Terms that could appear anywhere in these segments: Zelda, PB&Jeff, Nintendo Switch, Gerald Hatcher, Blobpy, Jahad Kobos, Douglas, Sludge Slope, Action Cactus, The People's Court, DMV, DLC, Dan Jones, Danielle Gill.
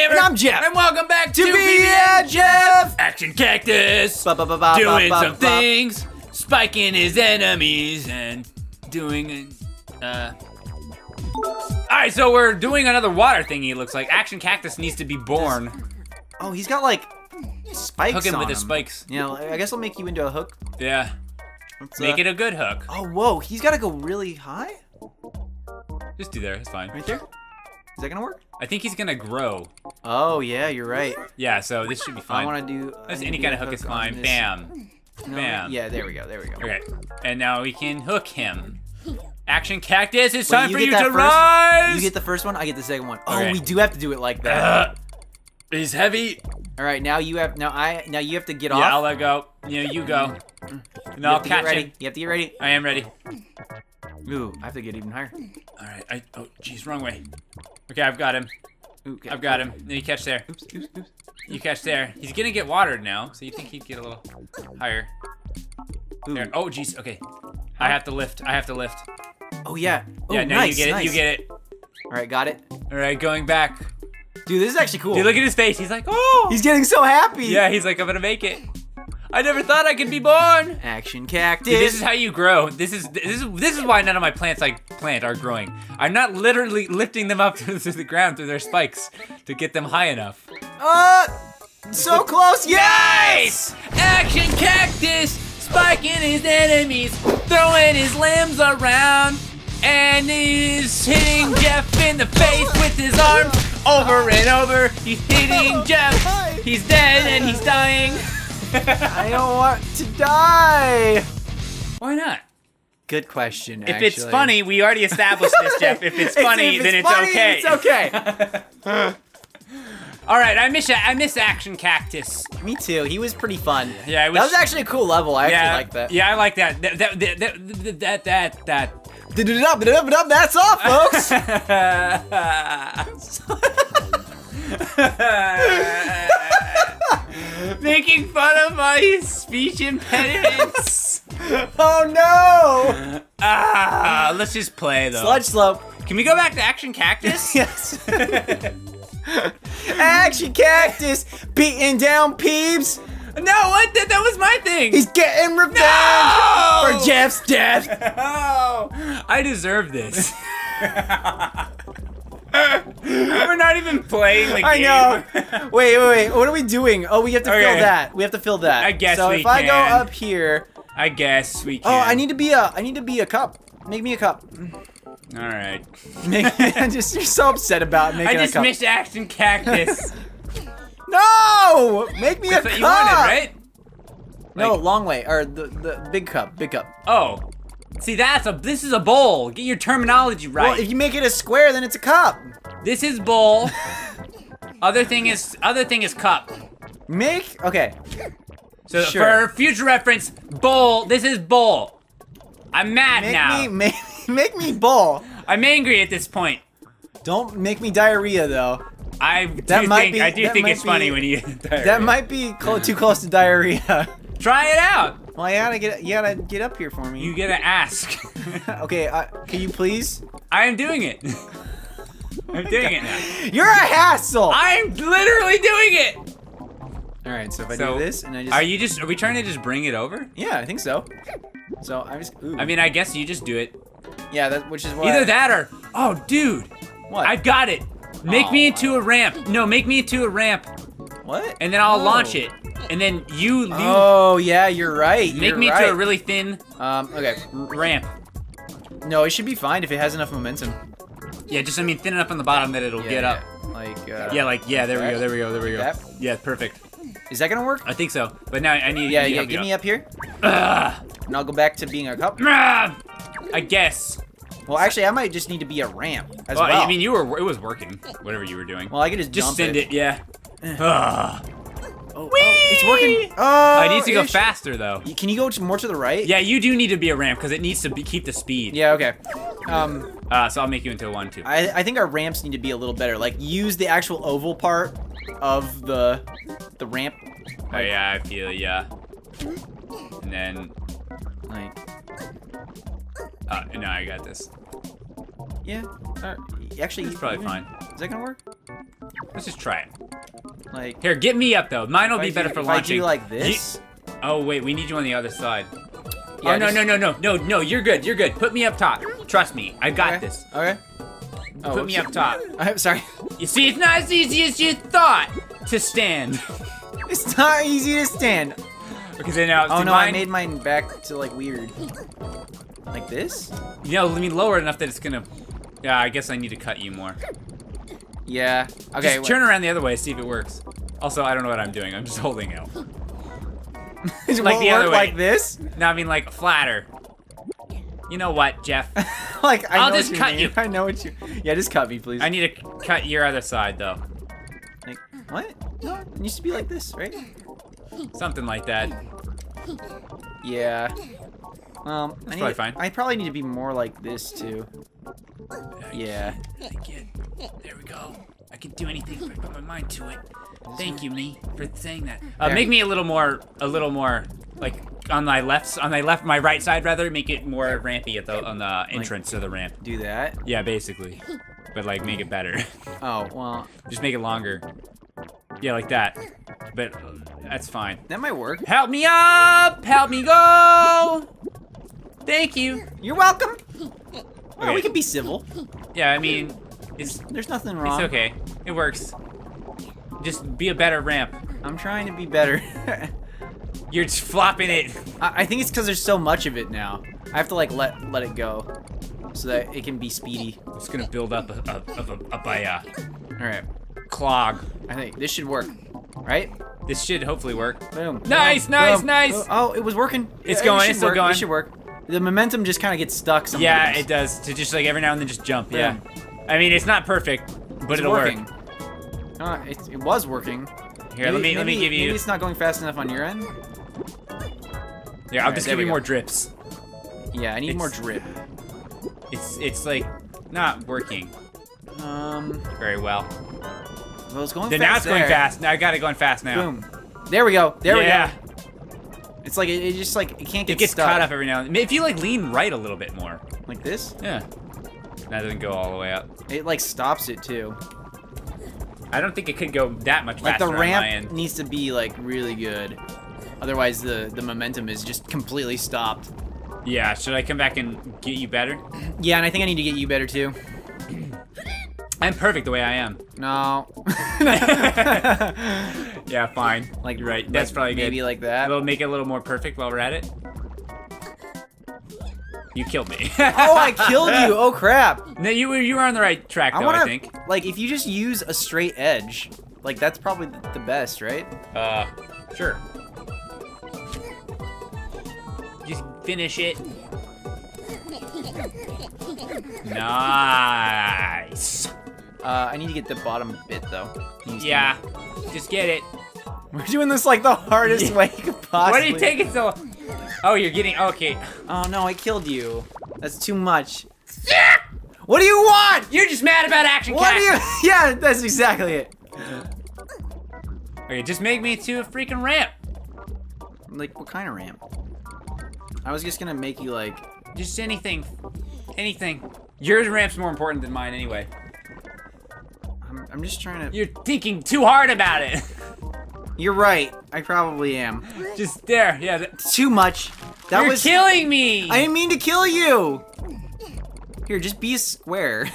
Jammer, and I'm Jeff, and welcome back to PB&Jeff Action Cactus, doing some things, spiking his enemies, and doing Alright, so we're doing another water thingy, it looks like. Action Cactus needs to be born. Oh, he's got like spikes on him. Hook him with his spikes. Yeah, I guess I'll make you into a hook. Yeah. Let's make it a good hook. Oh, whoa, he's gotta go really high? Just do there, it's fine. Right there? Is that gonna work? I think he's gonna grow. Oh, yeah, you're right. Yeah, so this should be fine. I wanna do... Any kind of hook is fine. Bam. No, bam. Yeah, there we go, there we go. Okay, and now we can hook him. Action Cactus, it's time for you to rise! You get the first one, I get the second one. Oh, we do have to do it like that. He's heavy. All right, now you have now you have to get off. Yeah, I'll let go. Yeah, you go. And I'll catch him. You have to get ready. I am ready. Ooh, I have to get even higher. All right, oh, geez, wrong way. Okay, I've got him. Okay. I've got him. Then you catch there. Oops, oops, oops. You catch there. He's gonna get watered now, so you think he'd get a little higher. Ooh. There. Oh, geez, okay. I have to lift. I have to lift. Oh yeah. Ooh, yeah, no, nice, you get it. Nice. You get it. All right, got it. All right, going back. Dude, this is actually cool. Dude, look at his face. He's like, oh! He's getting so happy. Yeah, he's like, I'm gonna make it. I never thought I could be born. Action Cactus. Dude, this is how you grow. This is why none of my plants I plant are growing. I'm not literally lifting them up to the ground through their spikes to get them high enough. So close. Yes! Nice! Action Cactus, spiking his enemies, throwing his limbs around. And he's hitting Jeff in the face with his arms over and over. He's hitting Jeff. He's dead and he's dying. I don't want to die. Why not? Good question, actually. If it's funny, we already established this, Jeff. If it's funny, then it's okay. All right, I miss Action Cactus. Me too. He was pretty fun. Yeah, it was, that was actually a cool level. I actually like that. Yeah, I like that. That's all, folks. Making fun of my speech impediments. Oh no! Let's just play though. Sludge Slope. Can we go back to Action Cactus? Yes. Action Cactus, beating down peeps. No, what? That was my thing. He's getting revenge for Jeff's death. Oh, I deserve this. We're not even playing the game. I know. Wait. What are we doing? Oh, we have to fill that. We have to fill that. I guess we can. So if I go up here, I guess we can. Oh, I need to be a cup. Make me a cup. All right. You're so upset about making a cup. I just missed Action Cactus. No! Make me a cup! You wanted, right? No, like, long way, or the big cup, big cup. Oh. See, this is a bowl. Get your terminology right. Well, if you make it a square, then it's a cup. This is bowl. Other thing is cup. Okay. So for future reference, bowl, this is bowl. I'm mad now. Make me bowl. I'm angry at this point. Don't make me diarrhea, though. I do think it's funny when you get diarrhea. That might be too close to diarrhea. Try it out. Well, you gotta get up here for me. You gotta ask. Okay, can you please? I am doing it. I'm doing it now. You're a hassle. I'm literally doing it. All right, so if I do this and I just are we trying to just bring it over? Yeah, I think so. So I just. Ooh. I mean, I guess you just do it. Yeah, which is why. Either that or dude, what? I've got it. Make me into a ramp. No, make me into a ramp. What? And then I'll launch it. And then you. Oh yeah, you're right. Make me into a really thin. Okay. Ramp. No, it should be fine if it has enough momentum. Yeah, just thin enough on the bottom that it'll get up. Like There we go. That? Yeah, perfect. Is that gonna work? I think so. But now I need. Yeah. Give me up here. And I'll go back to being a cup. I guess. Well, actually, I might just need to be a ramp as well. I mean, it was working, whatever you were doing. Well, I could just send it. Yeah. Oh, it's working. Oh, I need to go faster though. Can you go more to the right? Yeah, you do need to be a ramp because it needs to keep the speed. Yeah. Okay. So I'll make you into a 1-2. I think our ramps need to be a little better. Like, use the actual oval part of the ramp. Oh yeah, I feel And then like. No, I got this. Yeah. Actually, it's probably fine. Is that gonna work? Let's just try it. Like here, get me up though. Mine will be better for launching. If I do like this. Oh wait, we need you on the other side. Yeah, oh no, no, you're good, Put me up top. Trust me, I got this. Okay. Oh, put me up top. I'm sorry. You see, it's not as easy as you thought to stand. It's not easy to stand. Because then now. Oh no, mine... I made mine back to like weird. Like this? You know, let me lower enough that it's gonna. Yeah, I guess I need to cut you more. Yeah. Okay. Just turn around the other way, see if it works. Also, I don't know what I'm doing. I'm just holding out. It like the other way. Like this? No, I mean like flatter. You know what, Jeff? Like I'll just cut you. I know what you. Yeah, just cut me, please. I need to cut your other side though. Like what? No, it used to be like this, right? Something like that. Yeah. That's probably fine. I probably need to be more like this too. Yeah. There we go. I can do anything if I put my mind to it. Thank you, me, for saying that. Make me a little more, like on my right side rather. Make it more rampy at the entrance to the ramp. Do that. Yeah, basically. But like, make it better. Oh well. Just make it longer. Yeah, like that. But that's fine. That might work. Help me up! Help me go! Thank you. You're welcome. Okay. Oh, we can be civil. Yeah, I mean, there's nothing wrong. It's okay. It works. Just be a better ramp. I'm trying to be better. You're just flopping it. I think it's because there's so much of it now. I have to like let it go, so that it can be speedy. It's gonna build up a all right. Clog. I think this should work, right? This should hopefully work. Boom. Nice, boom, nice, boom. Nice. Oh, it was working. It's going. It's still going. It should work. The momentum just kind of gets stuck sometimes. Yeah, it does. To just like every now and then just jump. Boom. Yeah. I mean, it's not perfect, but it'll work. It was working. Here, let me give you. Maybe it's not going fast enough on your end. Yeah, I'll just give you more drips. Yeah, I need more drip. It's like not working. Very well. Well, it's going fast. Now it's going fast. Now I got it going fast now. Boom. There we go. There we go. It's like it just like it can't get stuck. It gets caught up every now and then. If you like lean right a little bit more. Like this? Yeah. That doesn't go all the way up. It like stops it too. I don't think it could go that much faster. Like the ramp needs to be like really good, otherwise the momentum is just completely stopped. Yeah. Should I come back and get you better? Yeah, and I think I need to get you better too. I'm perfect the way I am. No. Yeah, fine. Like you're right. That's probably good. Maybe like that. We'll make it a little more perfect while we're at it. You killed me. Oh, I killed you. Oh crap. No, you were on the right track though, I think. Like if you just use a straight edge, like that's probably the best, right? Sure. Just finish it. Nice. I need to get the bottom bit though. Yeah. Just get it. We're doing this like the hardest way you could possibly. Why do you take it so long? Oh, you're getting okay. Oh no, I killed you. That's too much. Yeah! What do you want? You're just mad about Action Cactus. Yeah, that's exactly it. Okay, just make me to a freaking ramp. Like what kind of ramp? I was just gonna make you like just anything. Anything. Your ramp's more important than mine anyway. I'm just trying to. You're thinking too hard about it. You're right. I probably am. Just there. Yeah. Too much. That was killing me. I didn't mean to kill you. Here, just be a square.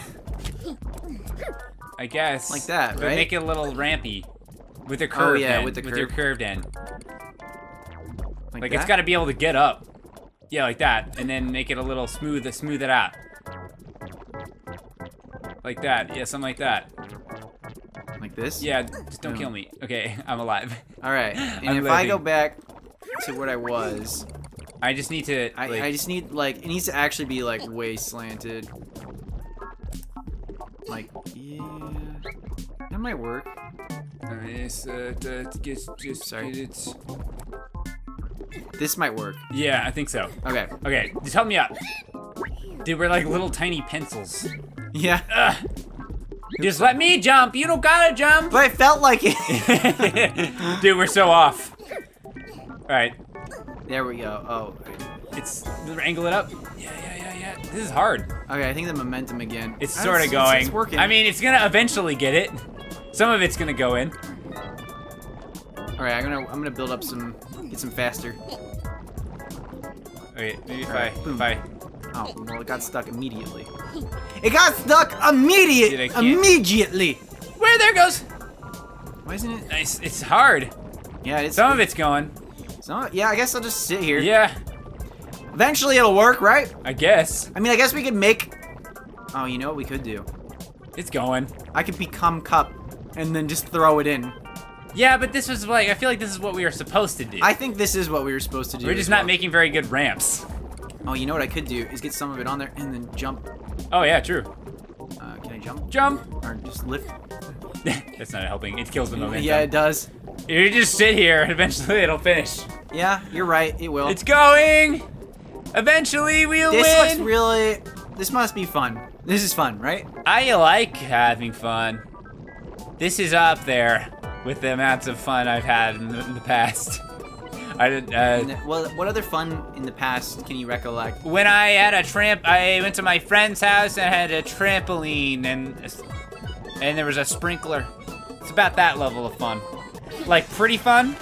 I guess. Like that, right? Make it a little rampy. With a curved end. Oh, yeah, with your curved end. Like it's got to be able to get up. Yeah, like that. And then make it a little smooth it out. Like that. Yeah, something like that. Like this? Yeah, just don't kill me. Okay, I'm alive. Alright, and if living. I go back to what I was... I just need to... I just need, like, it needs to actually be, like, way slanted. Like, yeah... That might work. Yes, sorry. This might work. Yeah, I think so. Okay. Okay, just help me up. Dude, we're like little tiny pencils. Yeah. Ugh. Just let me jump. You don't gotta jump. But I felt like it. Dude, we're so off. All right. There we go. Oh, it's angle it up. Yeah. This is hard. Okay, I think the momentum again. It's sort of going. It's working. I mean, it's gonna eventually get it. Some of it's gonna go in. All right, I'm gonna build up some, get some faster. Okay, maybe if I. Oh, well, it got stuck immediately. It got stuck immediately. Where there goes. Why isn't it? It's hard. Yeah, it's. Some of it's going. So yeah, I guess I'll just sit here. Yeah. Eventually it'll work, right? I guess. I mean, I guess we could make. Oh, you know what we could do? It's going. I could become cup, and then just throw it in. Yeah, but this was like, I feel like this is what we were supposed to do. I think this is what we were supposed to do. We're just not making very good ramps. Oh, you know what I could do is get some of it on there and then jump. Oh yeah, true. Can I jump? Jump! Or just lift. That's not helping, it kills the momentum. Yeah, it does. You just sit here and eventually it'll finish. Yeah, you're right, it will. It's going! Eventually we'll win! This looks really, this must be fun. This is fun, right? I like having fun. This is up there with the amounts of fun I've had in the past. I didn't, well, what other fun in the past can you recollect? When I had a I went to my friend's house and I had a trampoline and there was a sprinkler. It's about that level of fun. Like pretty fun,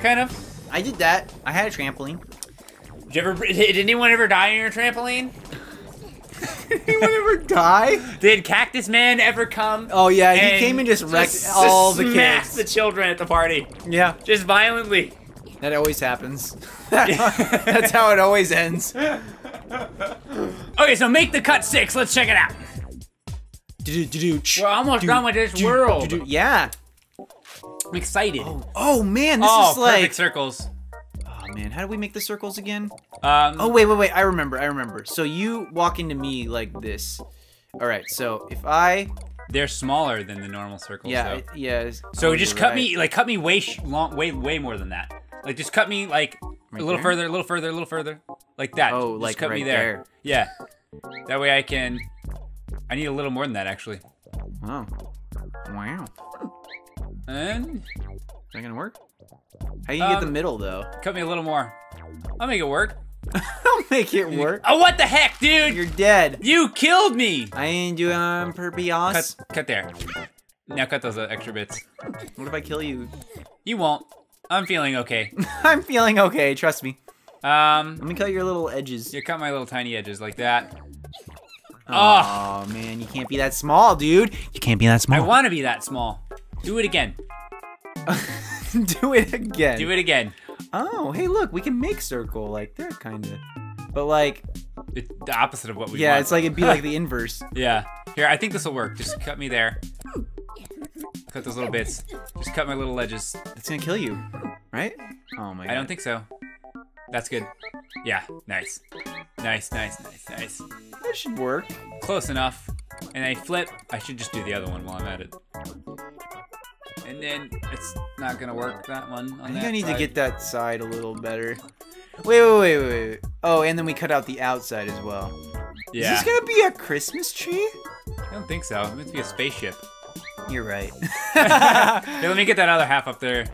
kind of. I did that. I had a trampoline. Did anyone ever die on your trampoline? Did anyone ever die? Did Cactus Man ever come? Oh yeah, he came and just wrecked all the kids. Smashed the children at the party. Yeah. Just violently. That always happens. That's how it always ends. Okay, so make the cut 6. Let's check it out. We're almost done with this world. Yeah. I'm excited. Oh man, this is like perfect circles. Man, how do we make the circles again? Oh, wait, I remember. So you walk into me like this. All right, so if I... They're smaller than the normal circles, yeah, though. Yeah. So just cut me, like, cut me way more than that. Like, just cut me, like, right a little further, a little further, a little further. Like that. Oh, just like cut me there. Yeah. That way I can... I need a little more than that, actually. Oh. Wow. And... Is that gonna work? How do you get the middle, though? Cut me a little more. I'll make it work. I'll make it work? Oh, what the heck, dude? You're dead. You killed me. I ain't doing purpose. Cut there. Now cut those extra bits. What if I kill you? You won't. I'm feeling okay. I'm feeling okay, trust me. Let me cut your little edges. You cut my little tiny edges like that. Oh, man, you can't be that small, dude. You can't be that small. I want to be that small. Do it again. Do it again. Do it again. Oh, hey, look, we can make circle like that, kind of. But like... It's the opposite of what we want. Yeah, it's like, it'd be like the inverse. Yeah. Here, I think this will work. Just cut me there. Cut those little bits. Just cut my little edges. That's gonna kill you, right? Oh my god. I don't think so. That's good. Yeah, nice. Nice. That should work. Close enough. And I flip. I should just do the other one while I'm at it. And then it's not gonna work, that one. I think I need to get that side a little better. Wait. Oh, and then we cut out the outside as well. Yeah. Is this gonna be a Christmas tree? I don't think so. It's meant to be a spaceship. You're right. Here, let me get that other half up there.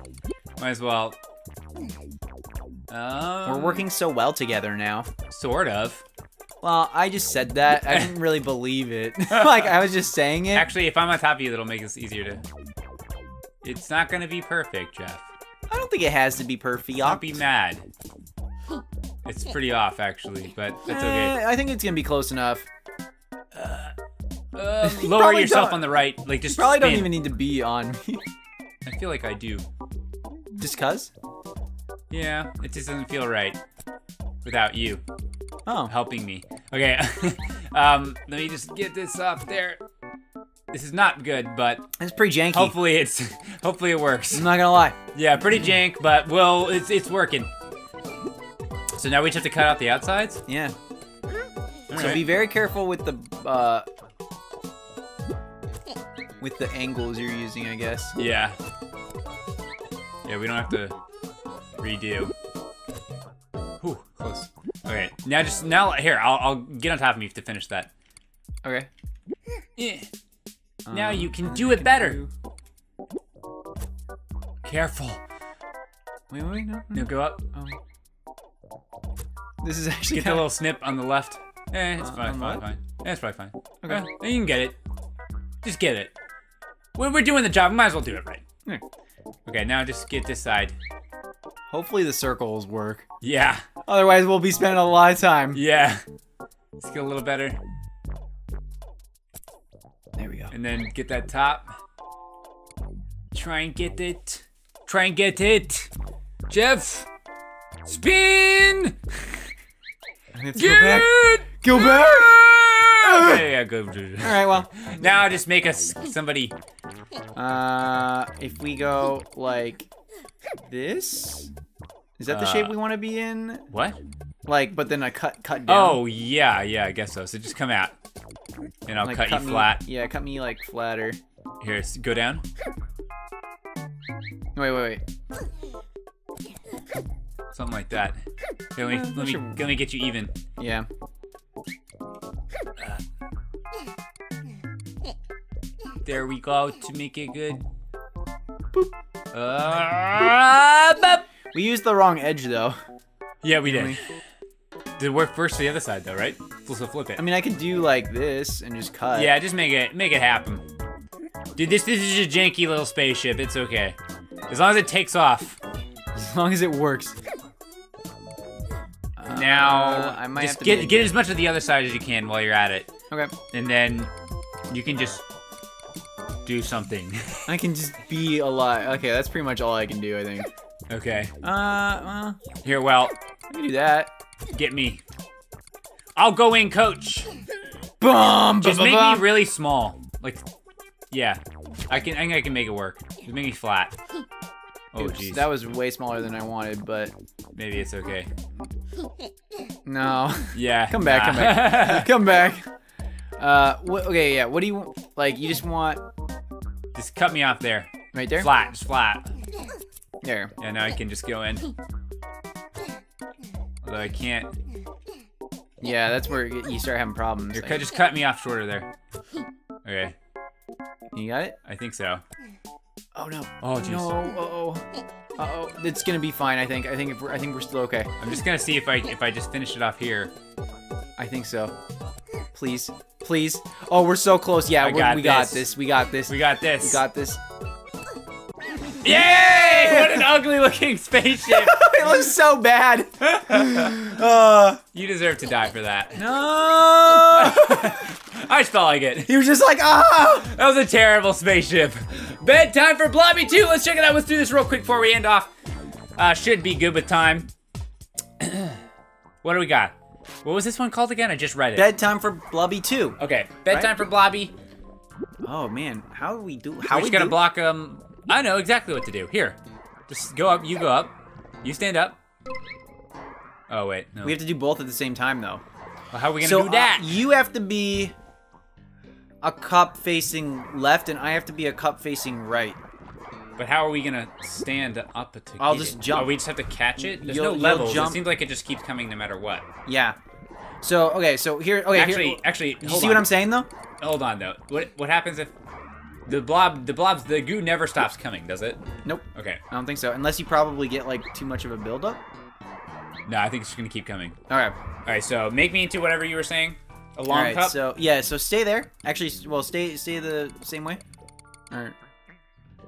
Might as well. We're working so well together now. Sort of. Well, I just said that. I didn't really believe it. Like, I was just saying it. Actually, if I'm on top of you, that'll make this easier to... It's not gonna be perfect, Jeff. I don't think it has to be perfect. Don't be mad. It's pretty off, actually, but that's okay. I think it's gonna be close enough. Lower yourself on the right, like just. You probably don't even need to be on me. I feel like I do. Just cause? Yeah, it just doesn't feel right without you. Oh. Helping me. Okay. Let me just get this up there. This is not good, but it's pretty janky. Hopefully it works. I'm not gonna lie. Yeah, pretty jank, but well, it's working. So now we just have to cut out the outsides. Yeah. All so right. Be very careful with the angles you're using, I guess. Yeah. Yeah, we don't have to redo. Whew, close. Okay, now just here. I'll get on top of you to finish that. Okay. Yeah. Now you can do it better. Careful. Wait, no. No, go up. Oh. This is actually. Get that little snip on the left. It's probably fine. Okay. You can get it. Just get it. When we're doing the job, we might as well do it right. Okay, now just get this side. Hopefully the circles work. Yeah. Otherwise, we'll be spending a lot of time. Yeah. Let's get a little better. There we go. And then get that top. Try and get it. Try and get it. Jeff. Spin. Let's go back. Okay, yeah, go. All right, well. Now just make us somebody. If we go like this, is that the shape we want to be in? What? Like, but then I cut down. Oh yeah, yeah, I guess so. So just come out, and I'll like, cut you flat. Yeah, cut me like flatter. Here, go down. Wait. Something like that. Here, let me get you even. Yeah. There we go to make it good. Boop. Boop. We used the wrong edge though. Yeah, we did. Did work first to the other side though, right? So flip it. I mean, I could do like this and just cut. Yeah, just make it happen. Dude, this is a janky little spaceship. It's okay. As long as it takes off. As long as it works. Now, I might just get as much of the other side as you can while you're at it. Okay. And then you can just do something. I can just be alive. Okay, that's pretty much all I can do, I think. Okay. Here, well. I can do that. Get me. I'll go in, coach. Boom. Just make me really small. Like, yeah. I think I can make it work. Just make me flat. Oh, jeez. That was way smaller than I wanted, but maybe it's okay. No. Yeah. Come back. Nah. Come back. Okay. Yeah. What do you want? Like, you just want? Just cut me off there. Right there. Flat. Just flat. There. Yeah. Now I can just go in. Although I can't. Yeah. That's where you start having problems. Like, just cut me off shorter there. Okay. You got it? I think so. Oh no. Oh jeez. No. Uh oh. It's gonna be fine. I think we're still okay. I'm just gonna see if I just finish it off here. I think so. Please, please. Oh, we're so close. Yeah, we got this. Yay! What an ugly looking spaceship. It looks so bad. You deserve to die for that. No. I just felt like it. He was just like, ah! That was a terrible spaceship. Bedtime for Blobpy 2. Let's check it out. Let's do this real quick before we end off. Should be good with time. What do we got? What was this one called again? I just read it. Bedtime for Blobpy 2. Okay. Bedtime for Blobby. Oh man, how do we do? How are we just gonna block them? I know exactly what to do. Here, just go up. You go up. You stand up. Oh wait, no. We have to do both at the same time though. Well, how are we gonna do that? You have to be a cup facing left, and I have to be a cup facing right. But how are we gonna stand up to I'll just jump. Oh, we just have to catch it? There's no levels. It seems like it just keeps coming no matter what. Yeah. So, okay, so here... Okay, actually, hold on. You see what I'm saying, though? Hold on, though. What happens if... The goo never stops coming, does it? Nope. Okay. I don't think so. Unless you probably get, like, too much of a buildup. No, I think it's just gonna keep coming. Alright. Alright, so make me into whatever you were saying. A long cup? Alright, so... Yeah, so stay there. Actually, well, stay the same way. Alright.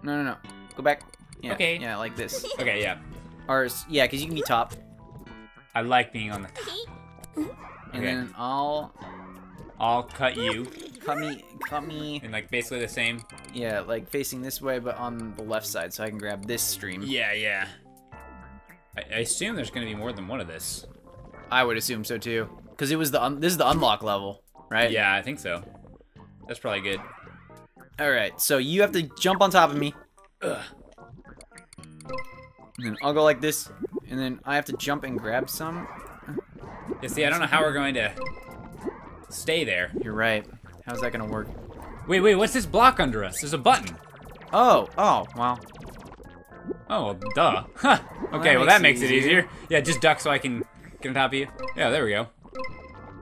No. Go back. Yeah, okay. Yeah, like this. Okay, yeah. Or, yeah, because you can be top. I like being on the top. And then I'll cut you. Cut me. And like basically the same. Yeah, like facing this way, but on the left side, so I can grab this stream. Yeah. I assume there's gonna be more than one of this. I would assume so too, because it was this is the unlock level, right? Yeah, I think so. That's probably good. All right, so you have to jump on top of me. Ugh. And then I'll go like this, and then I have to jump and grab some. Yeah, see, I don't know how we're going to stay there. You're right. How's that gonna work? Wait, what's this block under us? There's a button. Oh, wow. Oh, duh. Huh. Okay, well that makes it easier. Yeah, just duck so I can get on top of you. Yeah, there we go.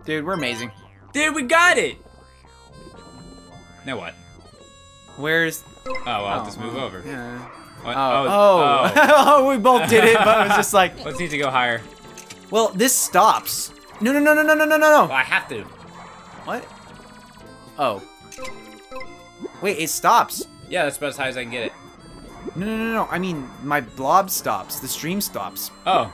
Dude, we're amazing. Dude, we got it! Now what? Where's... Oh, well, I'll just move over. Yeah. Oh, we both did it, but it was just like... Let's need to go higher. Well, this stops. No. Well, I have to. What? Oh. Wait, it stops. Yeah, that's about as high as I can get it. No, no, no, no. I mean, my blob stops. The stream stops. Oh.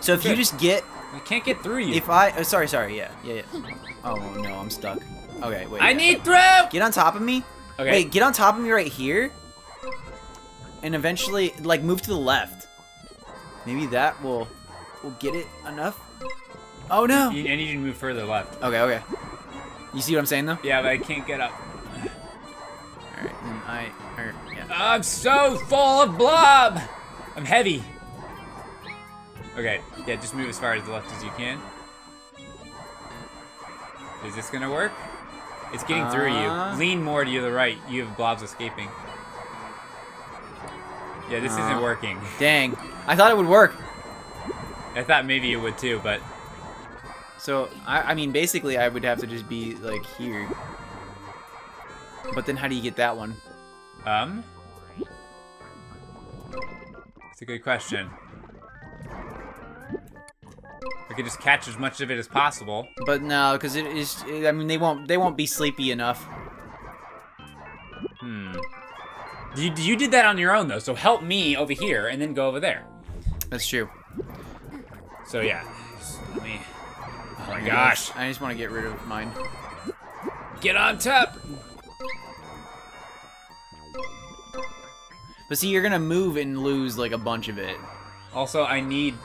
So if you just get... I can't get through you. If I... Oh, sorry, sorry. Yeah, yeah, yeah. Oh, no, I'm stuck. Okay, wait. I need through! Get on top of me. Okay. Wait, get on top of me right here. And eventually, like, move to the left. Maybe that will get it enough. Oh, no. I need you to move further left. Okay, okay. You see what I'm saying, though? Yeah, but I can't get up. All right, then I... Yeah. I'm so full of blob! I'm heavy. Okay, yeah, just move as far as the left as you can. Is this gonna work? It's getting through you. Lean more to the right. You have blobs escaping. Yeah, this isn't working. Dang. I thought it would work. I thought maybe it would too, but... So, I mean, basically I would have to just be, like, here. But then how do you get that one? It's a good question. I could just catch as much of it as possible. But no, because it is. I mean, they won't be sleepy enough. Hmm. You did that on your own though, so help me over here and then go over there. That's true. So yeah. Let me. Oh my gosh! I just want to get rid of mine. Get on top. But see, you're gonna move and lose like a bunch of it. Also, I need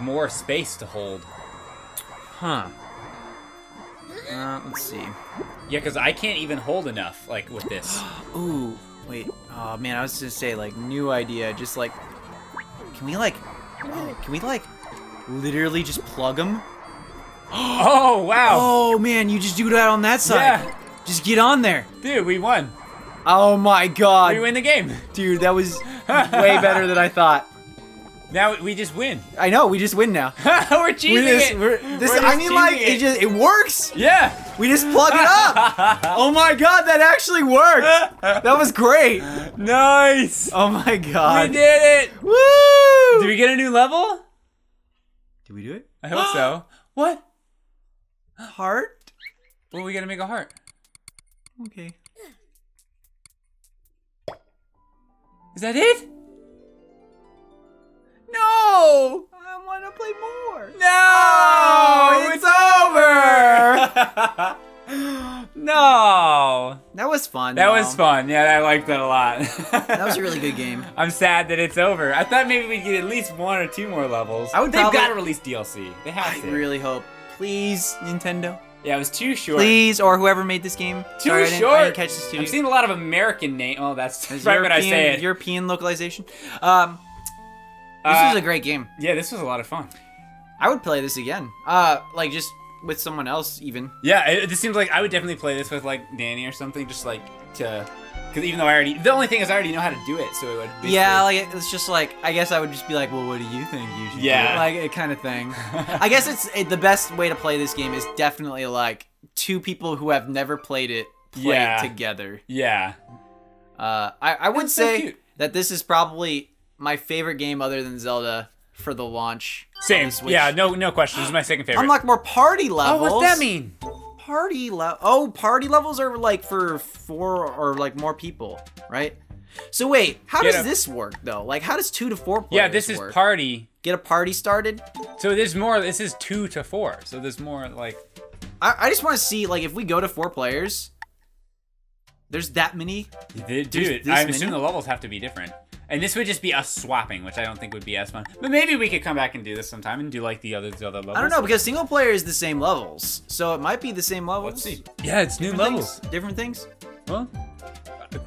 more space to hold. Huh. Let's see. Yeah, because I can't even hold enough, like, with this. Ooh, wait. Oh, man, I was just gonna say, like, new idea. Just, like, can we, like, literally just plug them? Oh, wow. Oh, man, you just do that on that side. Yeah. Just get on there. Dude, we won. Oh, my God. We win the game. Dude, that was way better than I thought. Now we just win. I know, we just win now. We're cheating it. I mean, like, it works. Yeah. We just plug it up. Oh my God, that actually worked. That was great. Nice. Oh my God. We did it. Woo. Did we get a new level? Did we do it? I hope so. What? Heart? Well, we gotta make a heart. Okay. Is that it? No! I want to play more. No! Oh, it's over! No! That was fun. That was fun. Yeah, I liked that a lot. That was a really good game. I'm sad that it's over. I thought maybe we'd get at least one or two more levels. They've got to release DLC. They have to. I really hope. Please, Nintendo. Yeah, it was too short. Please, or whoever made this game. Too short. I didn't catch this too. I've seen a lot of American name. Oh, that's right when I say it. European localization. This was a great game. Yeah, this was a lot of fun. I would play this again. Like, just with someone else, even. Yeah, it seems like I would definitely play this with, like, Danny or something, just, like, to... Because even though the only thing is I already know how to do it, so it would be... Yeah, like, it's just, like, I guess I would just be like, well, what do you think you should do? Like, it kind of thing. I guess the best way to play this game is definitely, like, two people who have never played it play it together. Yeah. I would say that this is probably... my favorite game other than Zelda for the launch. Same. Yeah, no question. This is my second favorite. Unlock more party levels. Oh, what's that mean? Party level. Oh, party levels are like for four or like more people, right? So wait, how does this work though? Like, how does 2 to 4 players work? Yeah, this is party. Get a party started. So there's more. This is 2 to 4. So there's more like. I just want to see like if we go to 4 players. There's that many. Dude, I assume the levels have to be different. And this would just be us swapping, which I don't think would be as fun. But maybe we could come back and do this sometime and do like the other levels. I don't know, because single player is the same levels. So it might be the same levels. Let's see. Yeah, it's new levels. Different things. Well,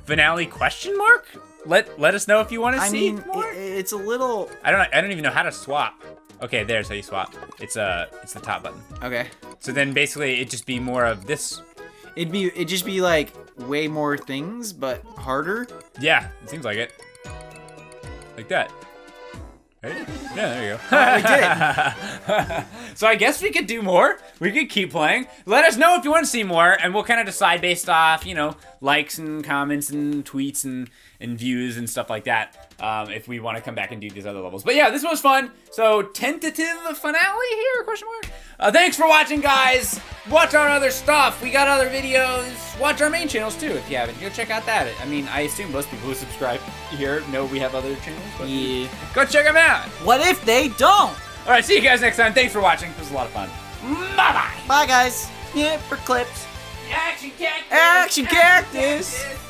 finale question mark? Let us know if you want to see more. It's a little... I don't even know how to swap. Okay, there's how you swap. It's the top button. Okay. So then basically it'd just be more of this... It'd just be like way more things, but harder. Yeah, it seems like it. Like that. Right? Yeah, there you go. Oh, we did. So I guess we could do more. We could keep playing. Let us know if you want to see more, and we'll kind of decide based off, you know, likes and comments and tweets and views and stuff like that, if we want to come back and do these other levels. But yeah, this was fun. So tentative finale here, question mark. Thanks for watching, guys. Watch our other stuff. We got other videos. Watch our main channels too if you haven't. Go check out that. I mean, I assume most people who subscribe here know we have other channels. But yeah. Go check them out. What if they don't? All right, see you guys next time. Thanks for watching. It was a lot of fun. Bye bye. Bye guys. Yeah, for clips. Action Cactus. Action Cactus.